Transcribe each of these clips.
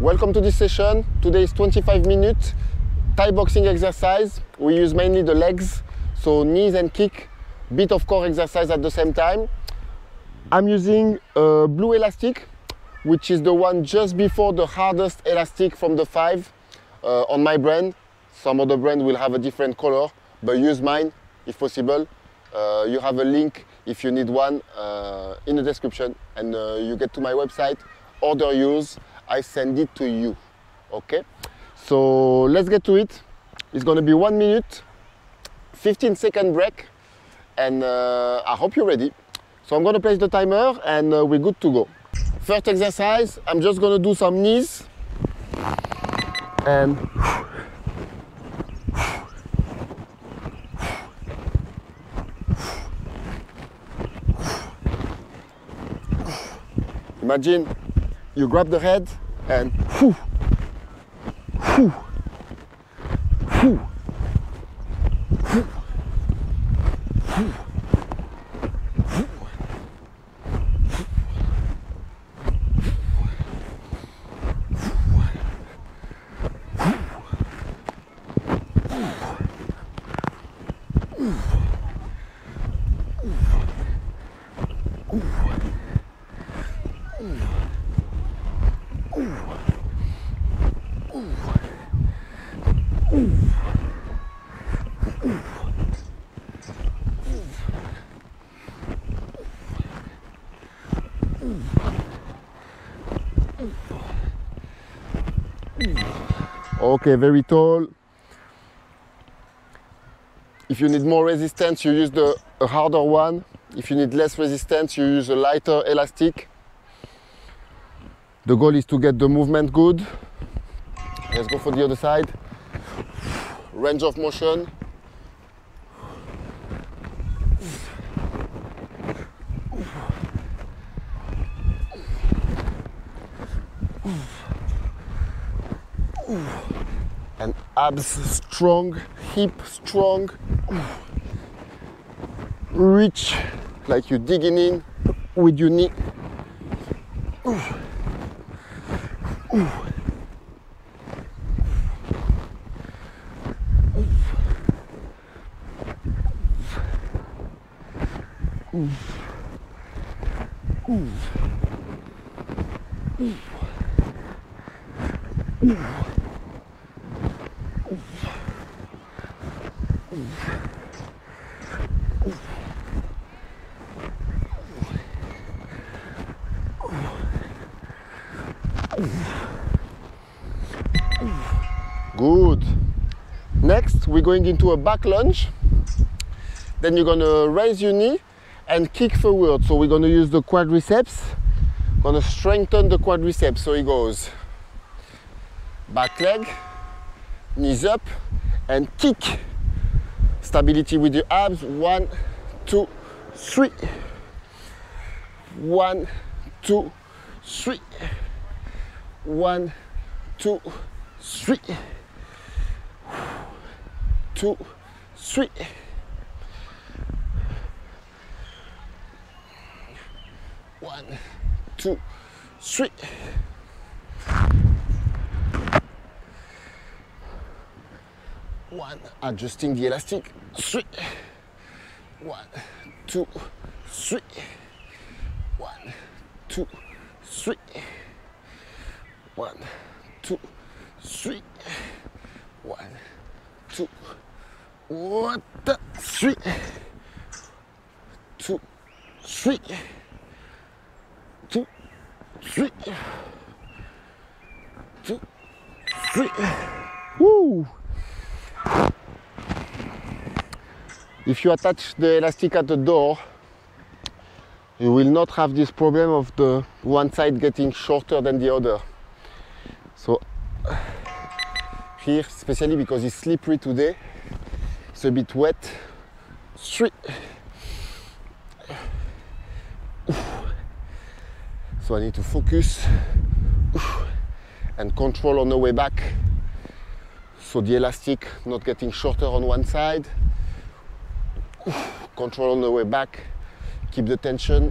Welcome to this session. Today is 25-minute Thai boxing exercise. We use mainly the legs, so knees and kick, bit of core exercise at the same time. I'm using a blue elastic, which is the one just before the hardest elastic from the five on my brand. Some other brand will have a different color, but use mine if possible. You have a link if you need one in the description, and you get to my website, order yours. I send it to you, okay? So let's get to it. It's gonna be 1 minute, 15-second break, and I hope you're ready. So I'm gonna place the timer and we're good to go. First exercise, I'm just gonna do some knees. And imagine you grab the head and okay, very tall. If you need more resistance, you use a harder one. If you need less resistance, you use a lighter elastic. The goal is to get the movement good. Let's go for the other side. Range of motion. And abs strong, hip strong. Reach like you're digging in with your knee. Good. Next, we're going into a back lunge. Then you're gonna raise your knee and kick forward. So we're gonna use the quadriceps. Gonna strengthen the quadriceps. So it goes back leg, knees up, and kick. Stability with your abs. 1, 2, 3. 1, 2, 3. 1, 2, 3. 2, 3. 1, 2, 3. One, adjusting the elastic. 3. 1, 2, 3. 1, 2, 3. 1, 2, 3. 1, 2. What the? 3. 2, 3. 2, 3. 2, 3. Woo! If you attach the elastic at the door, you will not have this problem of the one side getting shorter than the other. So here, especially because it's slippery today, it's a bit wet. 3. So I need to focus and control on the way back. So the elastic not getting shorter on one side. Control on the way back. Keep the tension.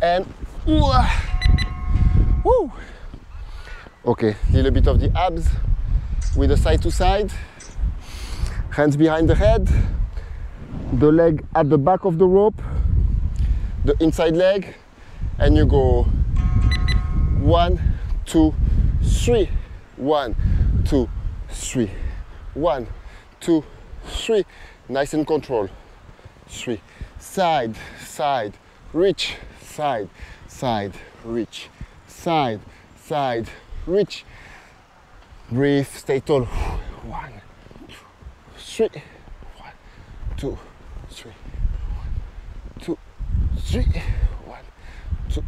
And woo. Okay, little bit of the abs with the side to side, hands behind the head, the leg at the back of the rope, the inside leg, and you go 1, 2, 3, 1, 2, 3, 1, 2, 3, nice and control, 3, side, side, reach, side, side, reach, side, side, reach, breathe, stay tall, 1, 2, 3, 1, 2, 3, 1, 2, 3, 1, 2,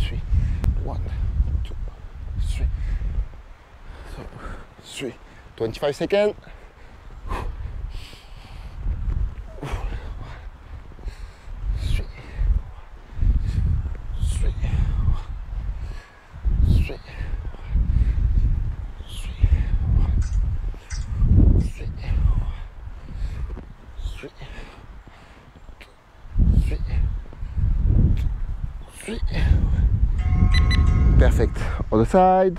3, 1, 2, 3, 3, 25 seconds. Perfect. Other side.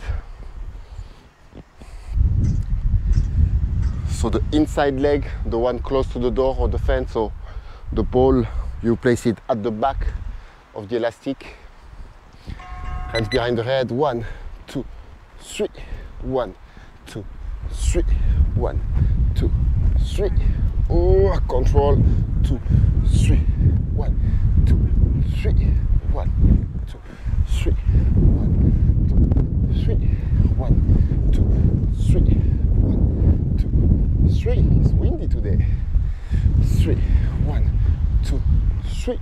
So the inside leg, the one close to the door or the fence, so the ball, you place it at the back of the elastic. Hands behind the head. 1, 2, 3. 1, 2, 3. 1, 2, 3. Oh, control. 2, 3. 1, 2, 3. 1, 2, 3. 1, 2, 3. 1, 2, 3. 1, 2, 3. It's windy today. 3. 1, 2, 3.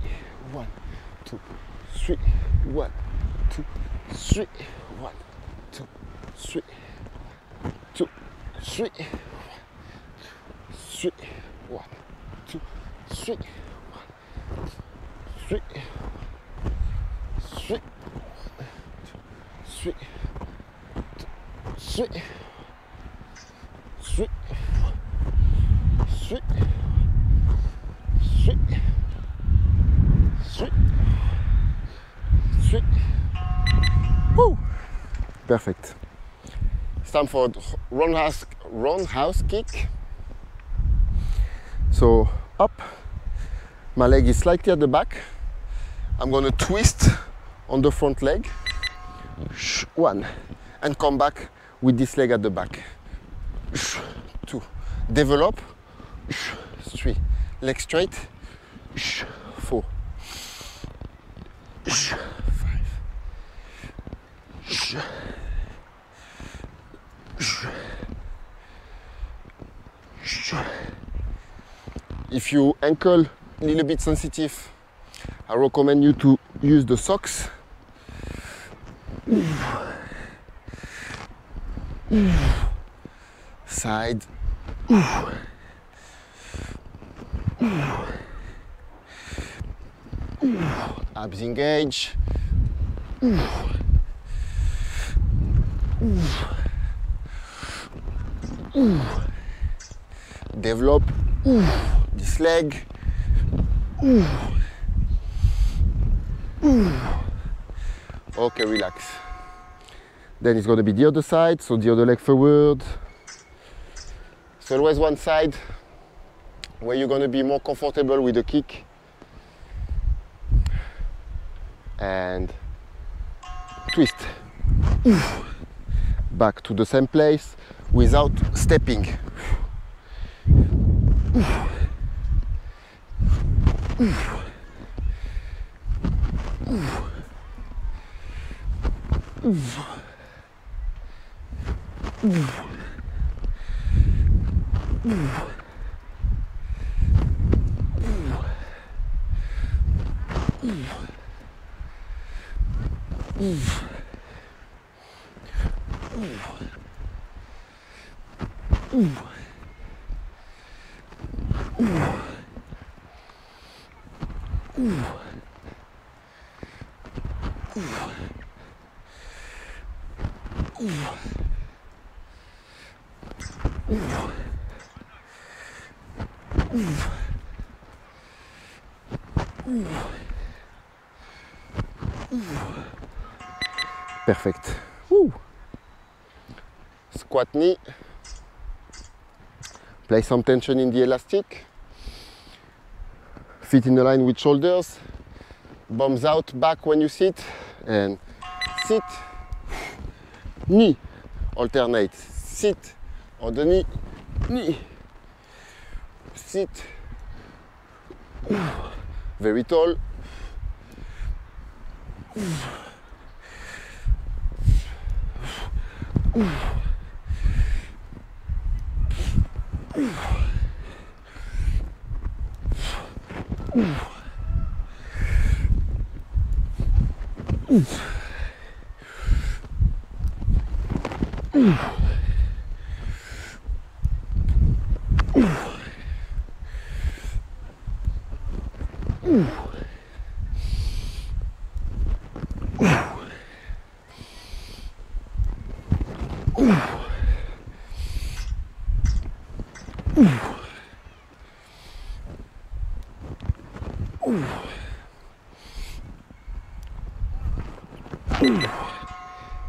1, 2, 3. 1, 2, 3. 1, 2, 3. 1, 2, 3. 1, 2, 3. 1, 2, 3. 1, 2, 3. 3, 3, 3, 3, 3, 3, 3, 3, 3. Woo. Perfect. It's time for roundhouse kick. So up, my leg is slightly at the back. I'm gonna twist on the front leg, 1, and come back with this leg at the back, 2, develop, 3, leg straight, 4, 5, if you ankle a little bit sensitive, I recommend you to use the socks. Side. Abs engage. Develop this leg. Okay, relax. Then it's going to be the other side, so the other leg forward. It's always one side where you're going to be more comfortable with the kick. And twist. Back to the same place without stepping. Ooh. Ooh. Ooh. Ooh. Ooh. Ooh. Ooh. Ooh. Ooh. Perfect. Woo. Squat knee. Play some tension in the elastic. Feet in line with shoulders. Bums out back when you sit. And sit, knee. Alternate. Sit on the knee, knee. Sit. Very tall.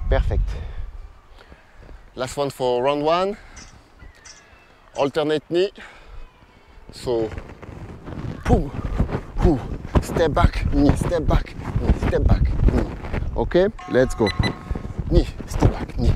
Perfect. Last one for round one. Alternate knee. So, boom, boom. Step back, knee, step back, knee, step back, knee. Okay, let's go. Knee, step back, knee.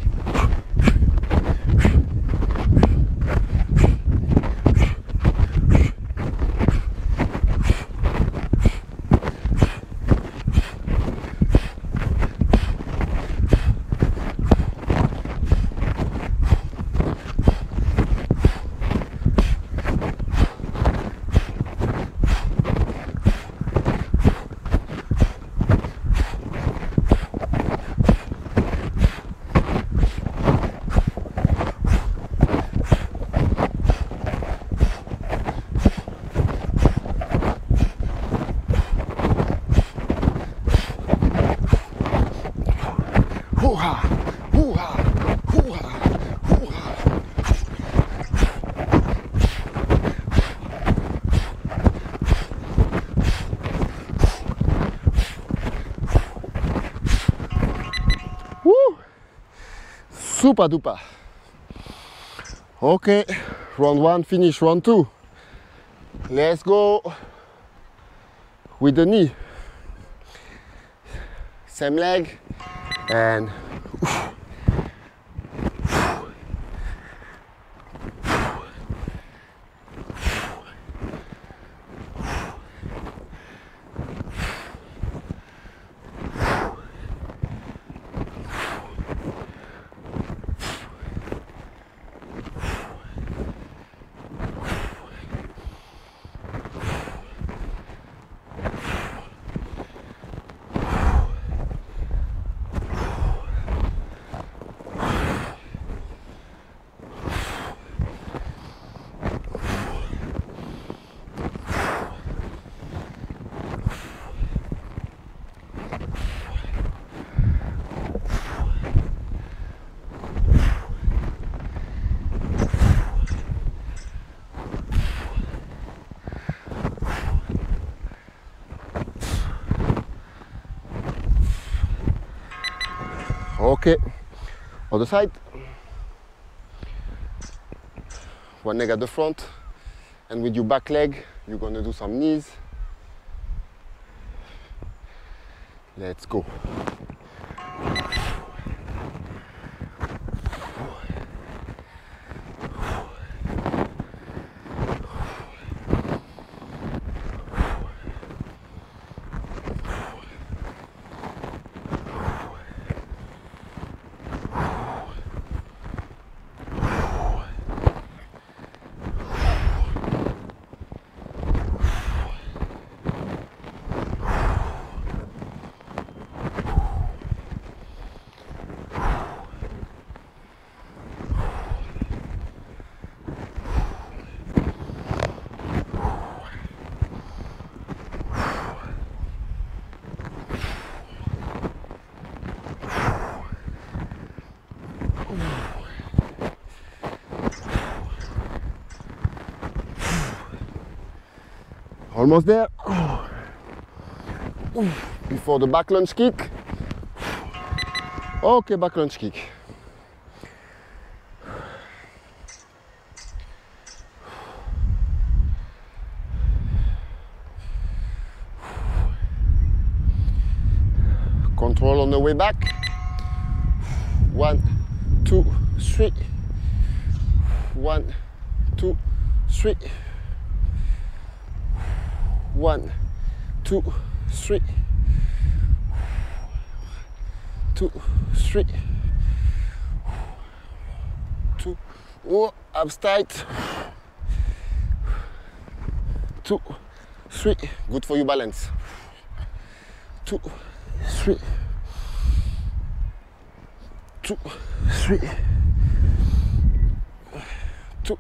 Super duper. Okay, round one, finish round two. Let's go with the knee. Same leg and okay, other side. One leg at the front, and with your back leg, you're gonna do some knees. Let's go. Almost there. Before the back lunge kick. Okay, back lunge kick. Control on the way back. 1, 2, 3. 1, 2, 3. 1, 2, 3. 2, 3. 2. Oh, abs tight. 2, 3. Good for your balance. 2, 3. 2, 3. 2,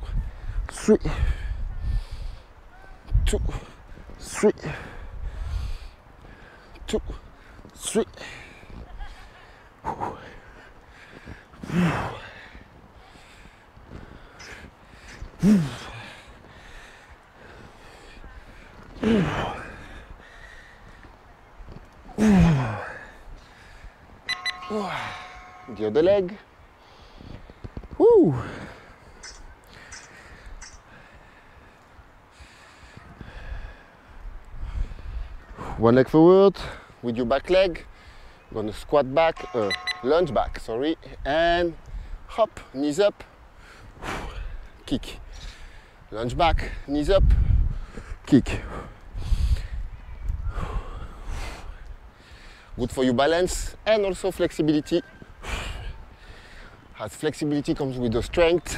3. 2, 3. 2, 3. 2, the other leg. Woo. One leg forward with your back leg. I'm gonna squat back, lunge back, sorry, and hop, knees up, kick. Lunge back, knees up, kick. Good for your balance and also flexibility. As flexibility comes with the strength.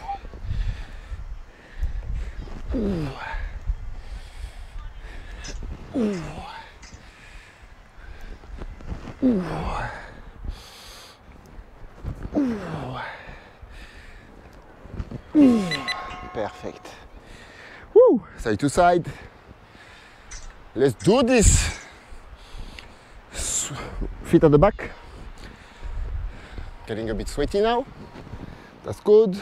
Perfect. Woo. Side to side. Let's do this. Feet at the back. Getting a bit sweaty now. That's good.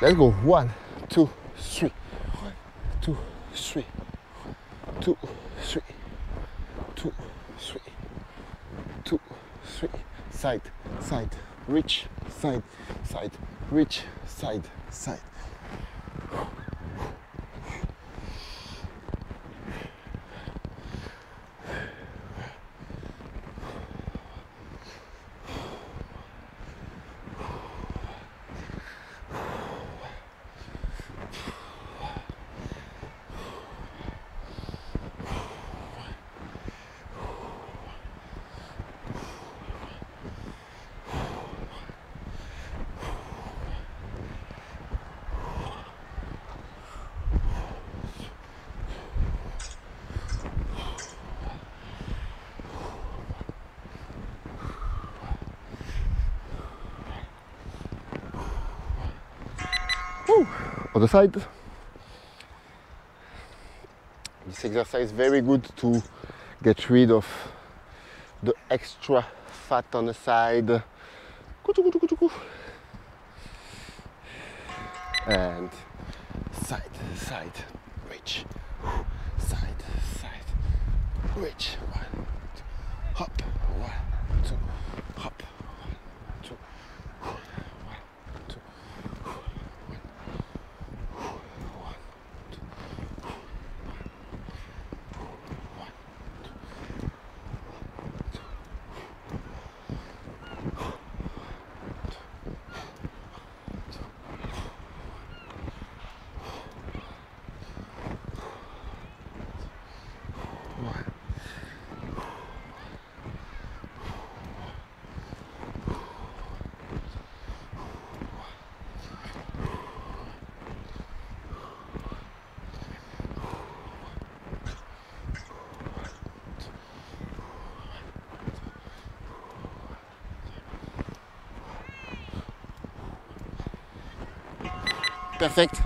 Let's go. 1, 2, 3. 1, 2, 3. 2, 3. 2, 3. 2, 3. Side, side, reach, side, side, reach, side, side. Other side. This exercise is very good to get rid of the extra fat on the side. And side, side, reach. Side, side, reach. 1, 2, hop. 1, 2, hop. 1, 2. perfect.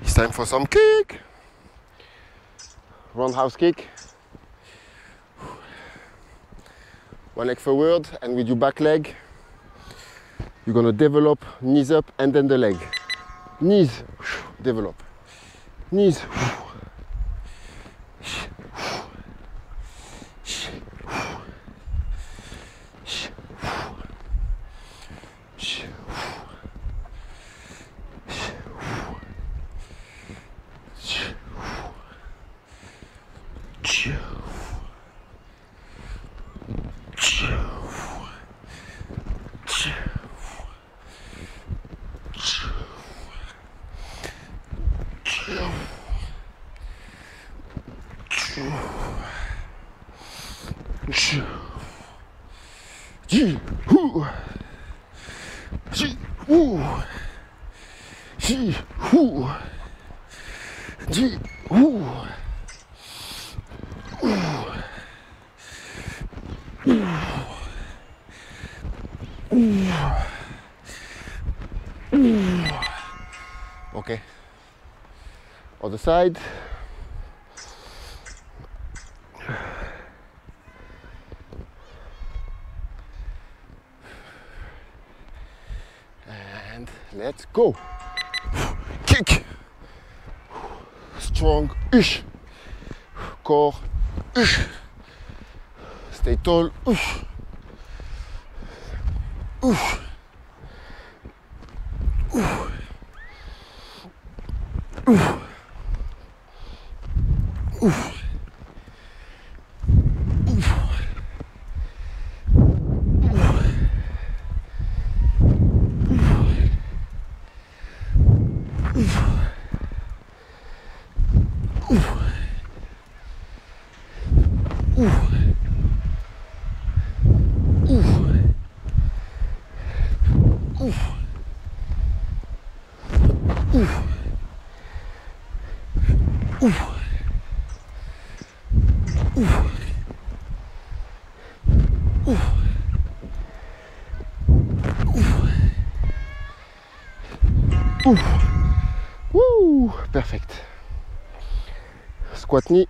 It's time for some kick. Roundhouse kick. One leg forward, and with your back leg, you're gonna develop knees up and then the leg. Knees, develop. Knees. Okay, other side. Let's go. Kick. Strong. Core. Stay tall. Woo, perfect. Squat knee.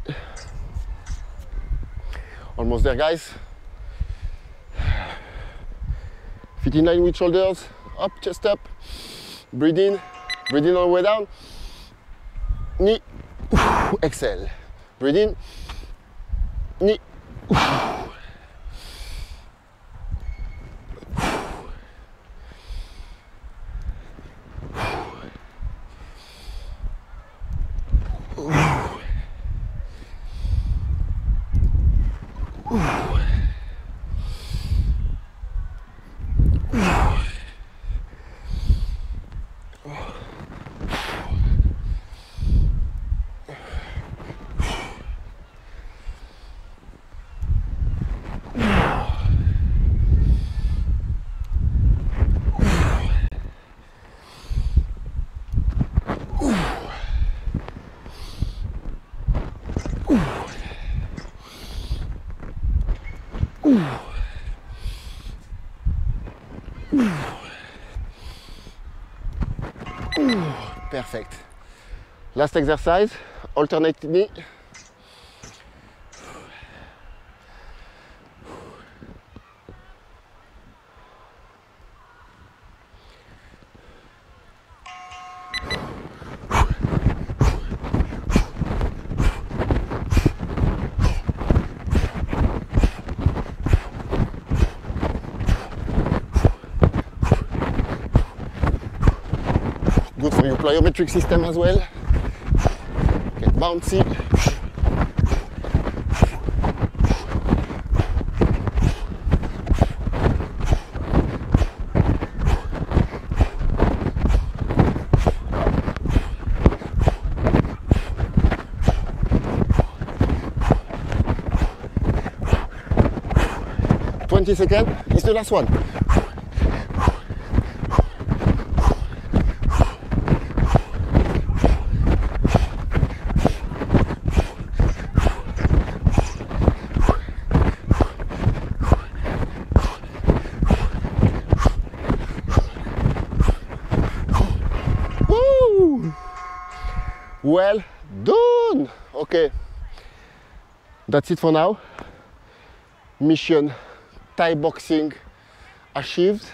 Almost there, guys. Feet in line with shoulders. Up, chest up. Breathe in all the way down. Knee. Exhale. Breathe in. Knee. Perfect. Last exercise, alternate knee. Good for your plyometric system as well. Get bouncy. Seconds. It's the last one. Woo! Well done. Okay, that's it for now. Mission Thai boxing achieved.